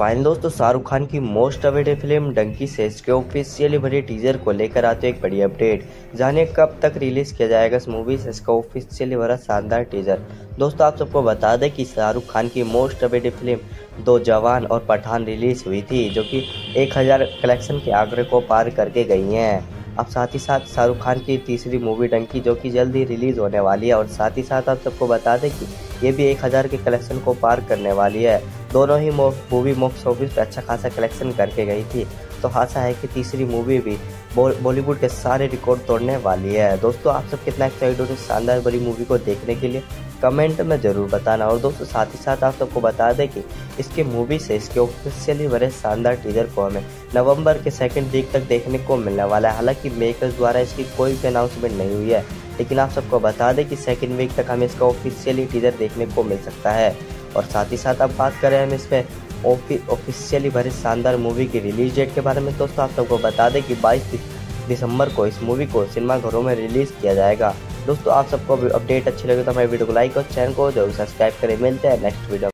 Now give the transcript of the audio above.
Fine दोस्तों, शाहरुख खान की most awaited film Dunki से इसके ऑफिशियली भरे टीजर को लेकर आते एक बड़ी अपडेट। जाने कब तक रिलीज किया जाएगा इस मूवी से इसका ऑफिशियली भरा शानदार टीजर। दोस्तों आप सबको बता दें कि शाहरुख खान की मोस्ट अवेटेड फिल्म दो जवान और पठान रिलीज हुई थी, जो कि 1000 कलेक्शन के आंकड़े को पार करके गई हैं। अब साथ ही साथ शाहरुख खान की तीसरी मूवी डंकी, जो कि जल्द ही रिलीज होने वाली है, और साथ ही साथ आप सबको बता दें कि ये भी 1000 के कलेक्शन को पार करने वाली है। दोनों ही मूवी बॉक्स ऑफिस पर अच्छा खासा कलेक्शन करके गई थी, तो आशा है कि तीसरी मूवी भी बॉलीवुड के सारे रिकॉर्ड तोड़ने वाली है। दोस्तों आप सब कितना एक्साइटेड हो इस शानदार बड़ी मूवी को देखने के लिए, कमेंट में ज़रूर बताना। और दोस्तों साथ ही साथ आप सबको बता दें कि इसकी मूवी से इसके ऑफिशियली बड़े शानदार टीजर को हमें नवंबर के 2nd वीक तक देखने को मिलने वाला है। हालांकि मेकर्स द्वारा इसकी कोई भी अनाउंसमेंट नहीं हुई है, लेकिन आप सबको बता दें कि 2nd वीक तक हमें इसका ऑफिशियली टीजर देखने को मिल सकता है। और साथ ही साथ अब बात करें हम इसमें ऑफिशियली भरे शानदार मूवी की रिलीज डेट के बारे में। दोस्तों आप सबको बता दें कि 22 दिसंबर को इस मूवी को सिनेमाघरों में रिलीज़ किया जाएगा। दोस्तों आप सबको अपडेट अच्छी लगे तो हमारे वीडियो को लाइक और चैनल को जरूर सब्सक्राइब करें। मिलते हैं नेक्स्ट वीडियो।